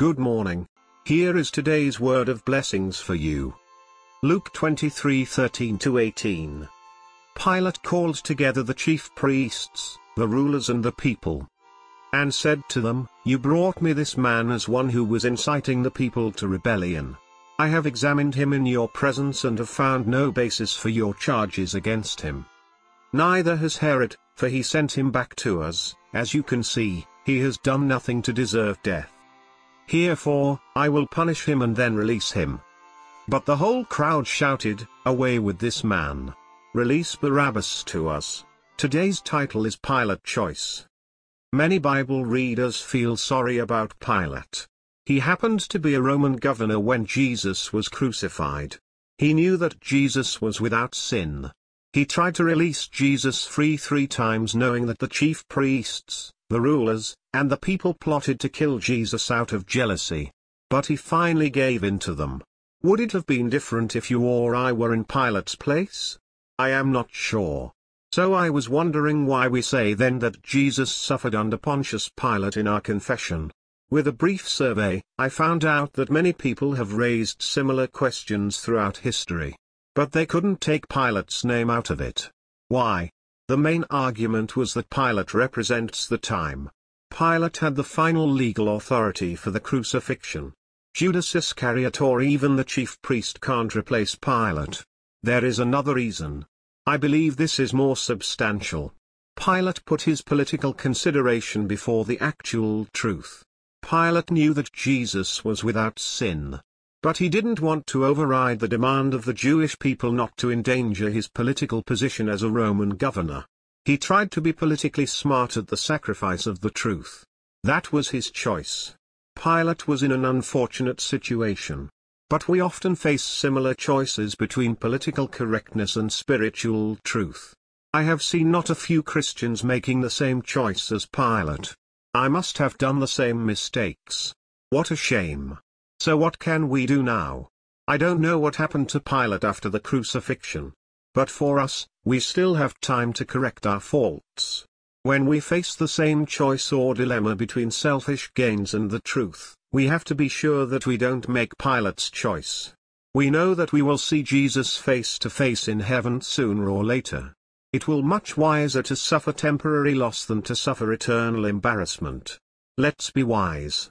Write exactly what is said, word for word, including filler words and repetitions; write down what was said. Good morning. Here is today's word of blessings for you. Luke twenty-three thirteen to eighteen. Pilate called together the chief priests, the rulers and the people, and said to them, "You brought me this man as one who was inciting the people to rebellion. I have examined him in your presence and have found no basis for your charges against him. Neither has Herod, for he sent him back to us. As you can see, he has done nothing to deserve death. Herefore, I will punish him and then release him." But the whole crowd shouted, "Away with this man! Release Barabbas to us!" Today's title is Pilate Choice. Many Bible readers feel sorry about Pilate. He happened to be a Roman governor when Jesus was crucified. He knew that Jesus was without sin. He tried to release Jesus free three times, knowing that the chief priests, the rulers, and the people plotted to kill Jesus out of jealousy. But he finally gave in to them. Would it have been different if you or I were in Pilate's place? I am not sure. So I was wondering why we say then that Jesus suffered under Pontius Pilate in our confession. With a brief survey, I found out that many people have raised similar questions throughout history. But they couldn't take Pilate's name out of it. Why? The main argument was that Pilate represents the time. Pilate had the final legal authority for the crucifixion. Judas Iscariot or even the chief priest can't replace Pilate. There is another reason. I believe this is more substantial. Pilate put his political consideration before the actual truth. Pilate knew that Jesus was without sin. But he didn't want to override the demand of the Jewish people not to endanger his political position as a Roman governor. He tried to be politically smart at the sacrifice of the truth. That was his choice. Pilate was in an unfortunate situation. But we often face similar choices between political correctness and spiritual truth. I have seen not a few Christians making the same choice as Pilate. I must have done the same mistakes. What a shame. So what can we do now? I don't know what happened to Pilate after the crucifixion. But for us, we still have time to correct our faults. When we face the same choice or dilemma between selfish gains and the truth, we have to be sure that we don't make Pilate's choice. We know that we will see Jesus face to face in heaven sooner or later. It will be much wiser to suffer temporary loss than to suffer eternal embarrassment. Let's be wise.